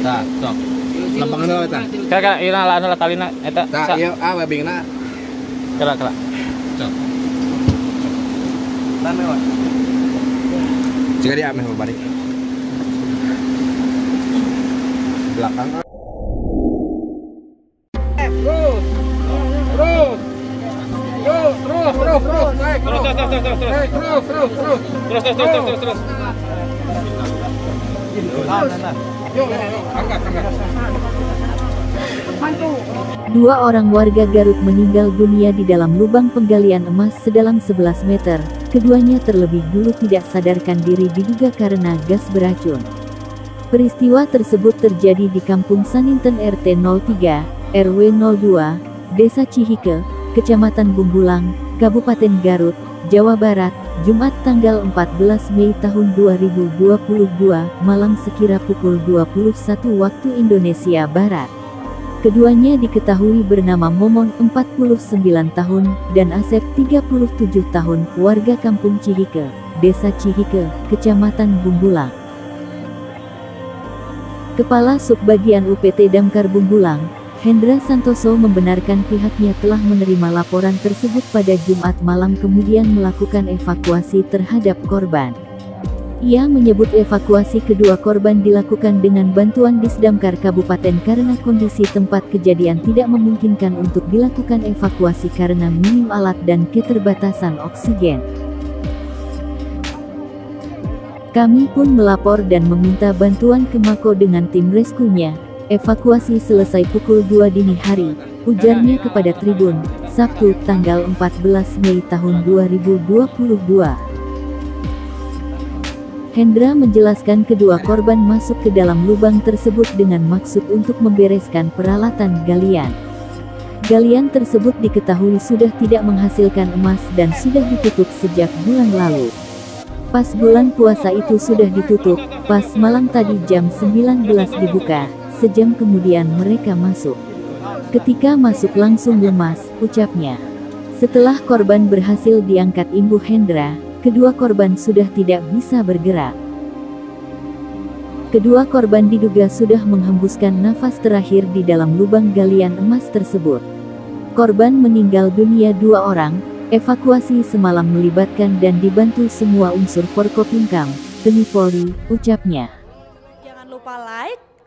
Tak, sok. Lempeng dulu eta. Kakak ira lahan lah kalina eta. Tak, ieu ah webingna. Kela-kela. Sok. Lame wae. Jika dia ameh balik. Belakang. Terus. Dua orang warga Garut meninggal dunia di dalam lubang penggalian emas sedalam 11 meter. Keduanya terlebih dulu tidak sadarkan diri diduga karena gas beracun. Peristiwa tersebut terjadi di Kampung Saninten RT 03, RW 02, Desa Cihikeu, Kecamatan Bungbulang, Kabupaten Garut, Jawa Barat, Jumat tanggal 14 Mei tahun 2022 malam sekira pukul 21 waktu Indonesia Barat. Keduanya diketahui bernama Momon 49 tahun dan Asep 37 tahun, warga Kampung Cihikeu, Desa Cihikeu, Kecamatan Bungbulang. Kepala Subbagian UPT Damkar Bungbulang, Hendra Santoso, membenarkan pihaknya telah menerima laporan tersebut pada Jumat malam kemudian melakukan evakuasi terhadap korban. Ia menyebut evakuasi kedua korban dilakukan dengan bantuan Disdamkar Kabupaten karena kondisi tempat kejadian tidak memungkinkan untuk dilakukan evakuasi karena minim alat dan keterbatasan oksigen. Kami pun melapor dan meminta bantuan ke Mako dengan tim reskunya. Evakuasi selesai pukul 2 dini hari, ujarnya kepada Tribun, Sabtu tanggal 14 Mei tahun 2022. Hendra menjelaskan kedua korban masuk ke dalam lubang tersebut dengan maksud untuk membereskan peralatan galian. Galian tersebut diketahui sudah tidak menghasilkan emas dan sudah ditutup sejak bulan lalu. Pas bulan puasa itu sudah ditutup, pas malam tadi jam 19 dibuka. Sejam kemudian mereka masuk. Ketika masuk langsung lemas, ucapnya. Setelah korban berhasil diangkat Ibu Hendra, kedua korban sudah tidak bisa bergerak. Kedua korban diduga sudah menghembuskan nafas terakhir di dalam lubang galian emas tersebut. Korban meninggal dunia dua orang. Evakuasi semalam melibatkan dan dibantu semua unsur Forkopimkam, TNI Polri, ucapnya. Jangan lupa like,